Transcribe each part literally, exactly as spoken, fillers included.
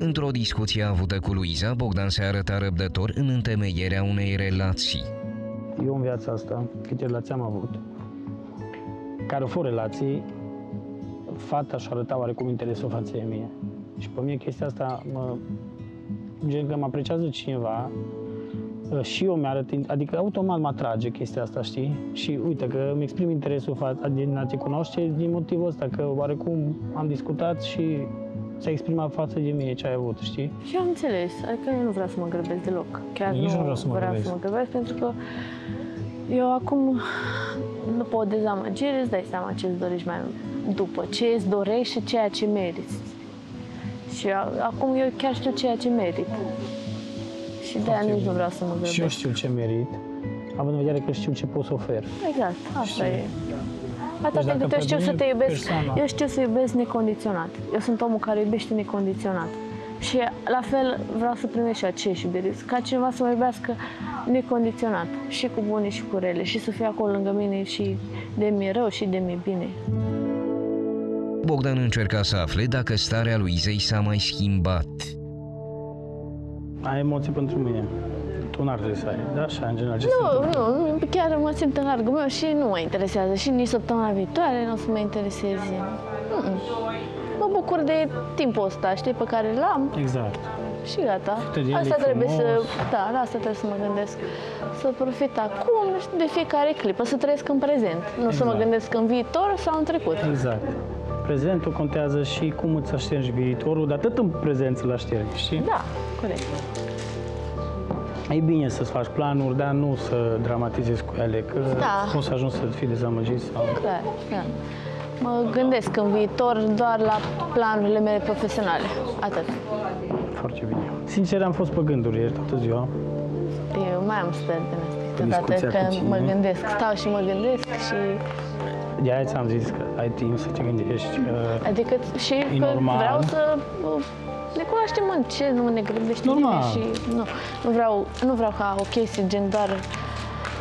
Într-o discuție avută cu Luiza, Bogdan se arăta răbdător în întemeierea unei relații. Eu în viața asta, câte relații am avut, care au fost relații, fata și-a arătat oarecum interesul față de mine. Și pe mine chestia asta, mă, gen că mă apreciază cineva, și eu mi-arăt, adică automat mă atrage chestia asta, știi? Și uite că îmi exprim interesul față din a te cunoaște din motivul ăsta, că oarecum am discutat și s-a exprimat față de mine ce ai avut, știi? Și am înțeles, adică eu nu vreau să mă grăbesc deloc. Chiar nici nu vreau să mă, vreau să mă grăbesc, pentru că eu acum, după o dezamăgire, îți dai seama ce îți dorești mai mult, după ce îți dorești și ceea ce meriți. Și acum eu chiar știu ceea ce merit. Și de-aia nici nu vreau să mă grăbesc. Și eu știu ce merit, având în vedere că știu ce pot să ofer. Exact, asta e. Atâta timp cât eu știu să te iubesc, eu știu să iubesc necondiționat. Eu sunt omul care iubește necondiționat. Și la fel vreau să primești aceeași iubire, ca cineva să mă iubească necondiționat, și cu bune și cu rele, și să fie acolo lângă mine și de mi-e rău și de mi-e bine. Bogdan încerca să afle dacă starea Luizei s-a mai schimbat. Ai emoții pentru mine. Tu n-ar trebui să ai, da? Așa, în general, ce nu, nu, chiar mă simt în largul meu și nu mă interesează. Și nici săptămâna viitoare nu o să mă intereseze. Mm -mm. Mă bucur de timpul ăsta, știi, pe care l-am. Exact. Și gata. Asta trebuie să, da, la asta trebuie să mă gândesc. Să profit acum de fiecare clipă, să trăiesc în prezent. Nu exact. Să mă gândesc în viitor sau în trecut. Exact. Prezentul contează și cum îți aștergi viitorul, dar atât în prezent îl aștergi, știi? Da, corect. E bine să-ți faci planuri, dar nu să dramatizezi cu ele, că da. Nu o să ajungi să fii dezamăgit. Sau... Clar, da. Mă gândesc în viitor doar la planurile mele profesionale, atât. Foarte bine. Sincer, am fost pe gânduri ieri toată ziua. Eu mai am stări din asta câteodată, că mă gândesc, stau și mă gândesc și... De-aia ți-am zis că ai timp să te gândești că adică și e că normal. Vreau să ne cunoaștem în ce, nu ne grăbește nimeni și nu, nu, vreau, nu vreau ca o chestie gen doar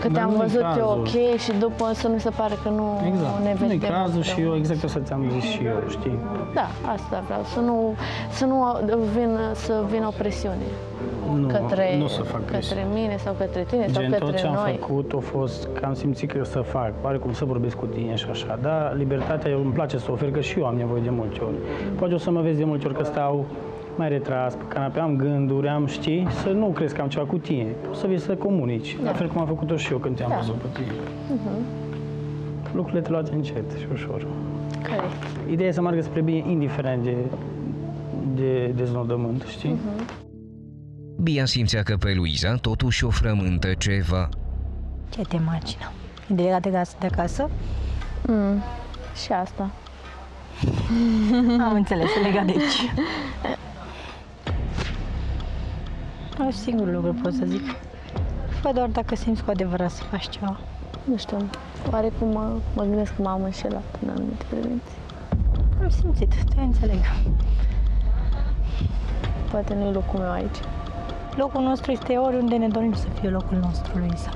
că te-am văzut eu ok și după să nu se pare că nu exact. Ne vedem. Nu e cazul și eu, exact asta ți-am zis și eu, știi? Da, asta vreau, să nu, să nu vin, să vină o presiune. Nu, către, nu să fac către mine sau către tine gen, sau către noi. Tot ce am noi. Făcut a fost că am simțit că să fac, oarecum să vorbesc cu tine și așa, dar libertatea eu îmi place să o ofer, că și eu am nevoie de multe ori. Poate o să mă vezi de multe ori că stau mai retras, pe canapea, am gânduri, am știi, să nu crezi că am ceva cu tine, poți să vii să comunici, da. La fel cum am făcut-o și eu când te-am da. Văzut pe tine. Uh-huh. Lucrurile te luați încet și ușor. Corect. Ideea e să meargă spre bine, indiferent de, de deznodământ, știi? Uh-huh. Bia simțea că pe Luiza totuși o frământă ceva. Ce te macină? Ideea de casă? De casă? Mm, și asta. Am înțeles, legat de aici. Aș singur lucru pot să zic. Fă doar dacă simți cu adevărat să faci ceva. Nu știu, oarecum mă, mă gândesc că m-am înșelat în anumite privințe. Am simțit, te înțeleg. Poate nu-i locul meu aici. Locul nostru este oriunde ne dorim să fie locul nostru, Luiza.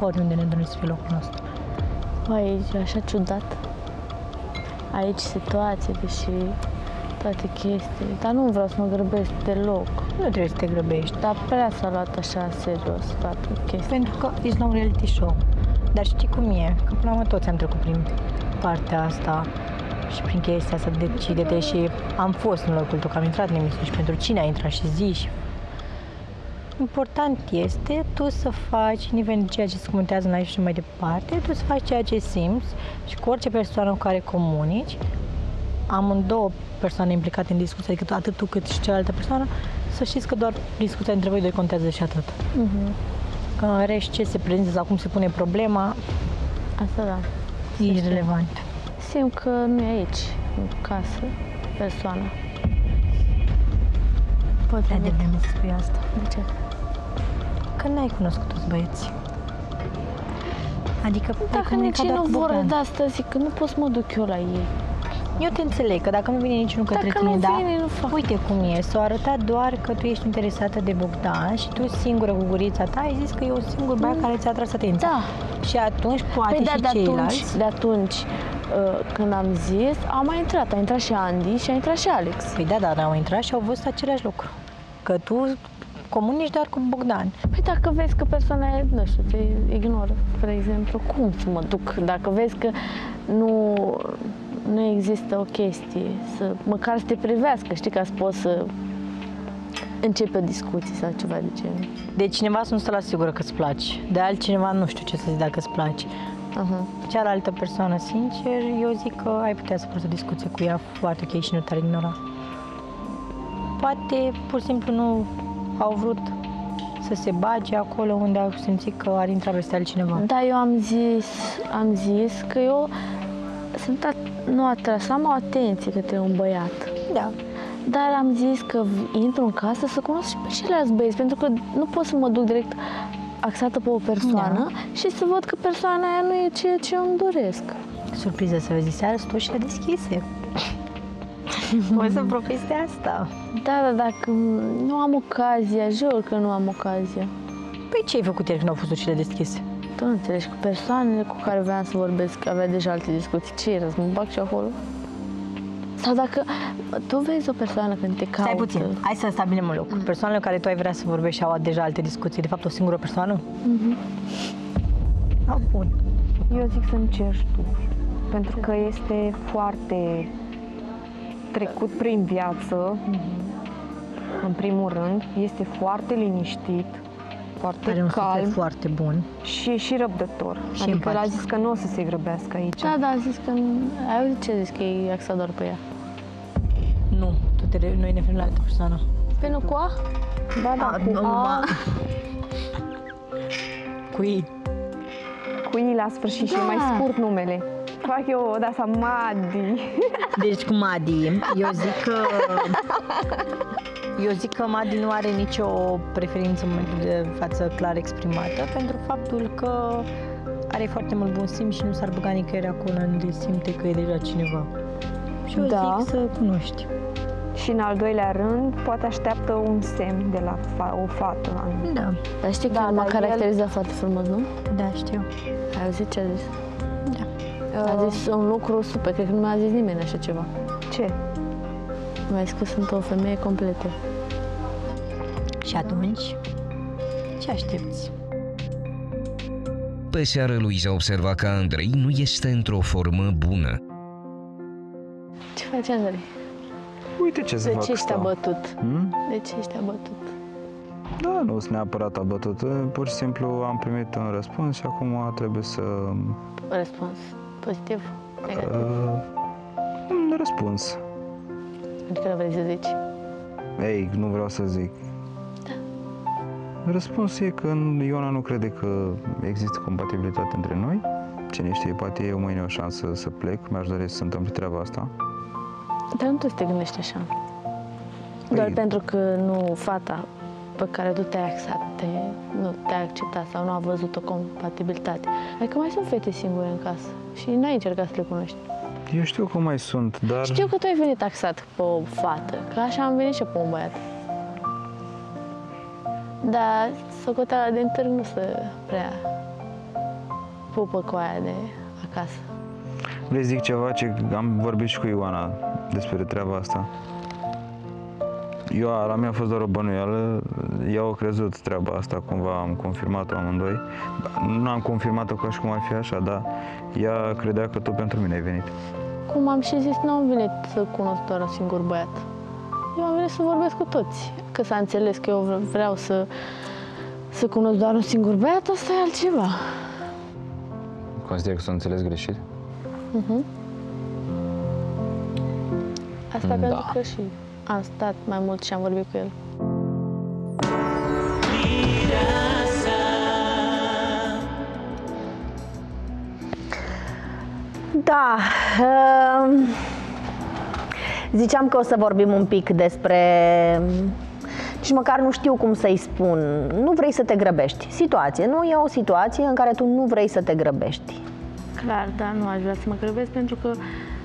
Oriunde ne dorim să fie locul nostru. Aici e așa ciudat. Aici situațiile și toate chestiile. Dar nu vreau să mă grăbesc deloc. Nu trebuie să te grăbești. Dar prea s-a luat așa serios toată chestia. Pentru că ești la un reality show. Dar știi cum e? Că până la urmă toți am trecut prin partea asta și prin chestia asta, decide-te și am fost în locul tău, că am intrat în emisiune și pentru cine a intrat și zici. Important este tu să faci, indiferent de ceea ce se comentează în live și mai departe, tu să faci ceea ce simți și cu orice persoană cu care comunici, amândouă persoane implicate în discuție, adică atât tu cât și cealaltă persoană, să știți că doar discuția între voi doi contează și atât. Uh-huh. Că în rest ce se prezintă sau cum se pune problema, asta da. E irelevant. Simt că nu e aici, în casă, persoana. Poate de vreme să spui asta. De ce? Că n-ai cunoscut toți băieții. Adică, dacă nici nu vor de asta, zic că nu pot să mă duc eu la ei. Eu te înțeleg, că dacă nu vine niciunul către tine, da, uite cum e, s-o arăta doar că tu ești interesată de Bogdan și tu singură cu gurița ta ai zis că e un singur băiat care ți-a atras atenția. Da. Și atunci poate și ceilalți. De atunci, când am zis, a mai intrat, a intrat și Andy și a intrat și Alex. Păi da, dar au intrat și au văzut același lucru. Că tu comunici doar cu Bogdan. Păi dacă vezi că persoana e, nu știu, te ignoră, de exemplu, cum să mă duc? Dacă vezi că nu, nu există o chestie, să, măcar să te privească, știi, ca să poți să începi o discuție sau ceva de genul. De cineva sunt să-l asigură că-ți placi, de altcineva nu știu ce să zic dacă-ți placi. Uh-huh. Cealaltă persoană, sincer, eu zic că ai putea să faci o discuție cu ea foarte ok și nu te-ar ignora. Poate, pur și simplu, nu au vrut să se bage acolo unde au simțit că ar intra peste altcineva. Da, eu am zis, am zis că eu sunt at nu atras, am o atenție către un băiat. Da. Dar am zis că intru în casă să cunosc și pe ceilalți băieți, pentru că nu pot să mă duc direct axată pe o persoană, da, și să văd că persoana aia nu e ceea ce îmi doresc. Surpriză să vezi seara, sunt ușile deschise. Poți să profiti de asta. Da, dar dacă nu am ocazia, jur că nu am ocazia. Păi ce ai făcut ieri când au fost ușile deschise? Tu nu înțelegi, cu persoanele cu care voiam să vorbesc, avea deja alte discuții. Ce era, să mă bag și acolo? Sau dacă tu vezi o persoană când te caută... Stai puțin, hai să stabilim un loc. Persoanele cu care tu ai vrea să vorbești au deja alte discuții. De fapt, o singură persoană? Mhm. Ah, bun. Eu zic să încerci tu. Pentru că este foarte trecut prin viață, mm-hmm, în primul rând. Este foarte liniștit, foarte are un calm, foarte bun și, și răbdător. Și adică el a zis că nu o să se grăbească aici. Da, da, a zis că... Ai ce zis? Că e axat doar pe ea. Nu, tu te re... noi ne referim la altă persoană. Pe nu cu A? Ba, da, a, cu A. Cu I. Cu I la sfârșit, da, și mai scurt numele. Fac eu o dasa Madi. Deci cu Madi, eu zic că... Eu zic că Madi nu are nicio preferință de față clar exprimată pentru faptul că are foarte mult bun simț și nu s-ar băga nicăieri acolo unde simte că e deja cineva. Și eu, da, zic să cunoști. Și în al doilea rând, poate așteaptă un semn de la fa o fată. Da. Dar știi că da, m-a caracterizat el... foarte frumos, nu? Da, știu. Ai auzit ce a zis? Da. A zis un lucru super, cred că nu mi-a zis nimeni așa ceva. Ce? Mi-a zis că sunt o femeie completă. Și atunci, ce aștepți? Pe seară, Luiza observa că Andrei nu este într-o formă bună. Ce faci, Andrei? Uite ce zic. De ce ești abătut? Hmm? De ce ești abătut? Da, nu sunt neapărat abătut. Pur și simplu am primit un răspuns și acum trebuie să... Răspuns pozitiv? Negativ? Uh, un răspuns. Adică nu vrei să zici? Ei, nu vreau să zic. Da. Răspunsul e că Iona nu crede că există compatibilitate între noi. Cine știe, poate eu mâine o șansă să plec. Mi-aș dori să se întâmple treaba asta. Dar nu tu te gândești așa. Ei, doar pentru că nu fata pe care tu te-ai axat, te, nu te-ai acceptat sau nu a văzut o compatibilitate. Adică mai sunt fete singure în casă și n-ai încercat să le cunoști. Eu știu că mai sunt, dar... Știu că tu ai venit axat pe o fată, că așa am venit și pe un băiat. Dar socoteala din târg nu se prea pupă cu aia de acasă. Vrei zic ceva ce am vorbit și cu Ioana despre treaba asta. Eu, la mine a fost doar o bănuială, ea a crezut treaba asta, cumva am confirmat-o amândoi. Nu am confirmat-o ca și cum ar fi așa, dar ea credea că tu pentru mine ai venit. Cum am și zis, nu am venit să cunosc doar un singur băiat. Eu am venit să vorbesc cu toți. Că s-a înțeles că eu vreau să, să cunosc doar un singur băiat, asta e altceva. Consider că s-a înțeles greșit? Uh-huh. Asta da, pentru că și... Am stat mai mult și am vorbit cu el. Da. Uh, ziceam că o să vorbim un pic despre... Nici măcar nu știu cum să-i spun. Nu vrei să te grăbești. Situație, nu? E o situație în care tu nu vrei să te grăbești. Clar, da, nu aș vrea să mă grăbesc pentru că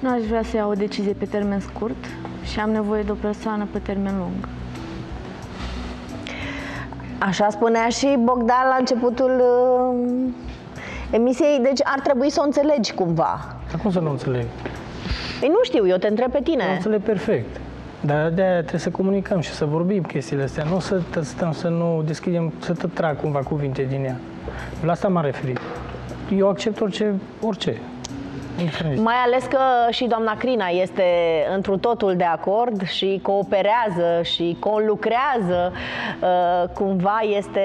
nu aș vrea să iau o decizie pe termen scurt. Și am nevoie de o persoană pe termen lung. Așa spunea și Bogdan la începutul uh, emisiei, deci ar trebui să o înțelegi cumva. Dar cum să nu înțeleg? Ei, nu știu, eu te întreb pe tine. Nu înțeleg perfect. Dar de-aia trebuie să comunicăm și să vorbim chestiile astea. Nu să stăm să nu deschidem, să te trag cumva cuvinte din ea. La asta m-am referit. Eu accept orice, orice. Mai ales că și doamna Crina este întru totul de acord și cooperează și conlucrează. Cumva este...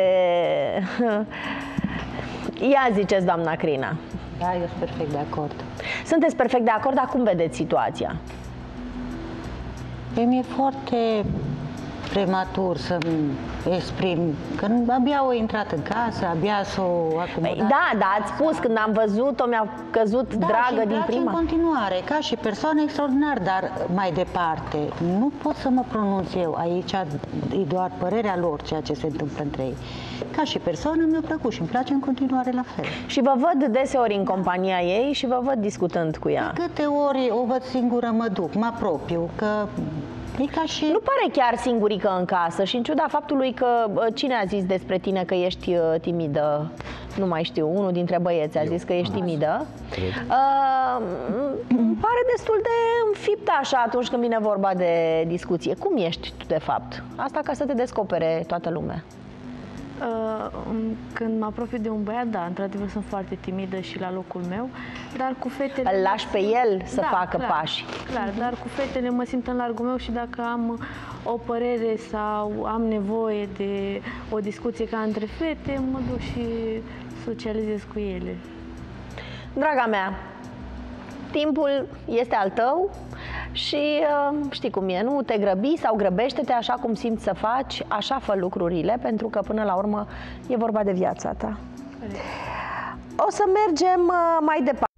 Ia ziceți, doamna Crina. Da, eu sunt perfect de acord. Sunteți perfect de acord, dar cum vedeți situația? Pe mine e foarte prematur să-mi exprim, că abia au intrat în casă, abia s-au acomodat. Da, da, ați spus, când am văzut-o, mi-a căzut da, dragă din prima. În continuare, ca și persoană extraordinară, dar mai departe, nu pot să mă pronunț eu, aici e doar părerea lor ceea ce se întâmplă între ei. Ca și persoană mi-a plăcut și îmi place în continuare la fel. Și vă văd deseori în compania ei și vă văd discutând cu ea. De câte ori o văd singură, mă duc, mă apropiu, că... Și... Nu pare chiar singurică în casă și în ciuda faptului că cine a zis despre tine că ești timidă? Nu mai știu, unul dintre băieți a Eu. zis că ești timidă. Uh, îmi pare destul de înfiptă așa atunci când vine vorba de discuție. Cum ești tu de fapt? Asta ca să te descopere toată lumea. Când mă apropii de un băiat, da, într-adevăr sunt foarte timidă și la locul meu, dar cu fetele... Îl lași pe el să da, facă clar, pași. Clar, dar cu fetele mă simt în largul meu și dacă am o părere sau am nevoie de o discuție ca între fete, mă duc și socializez cu ele. Draga mea, timpul este al tău și uh, știi cum e, nu te grăbi sau grăbește-te așa cum simți să faci, așa fă lucrurile, pentru că până la urmă e vorba de viața ta. O să mergem uh, mai departe.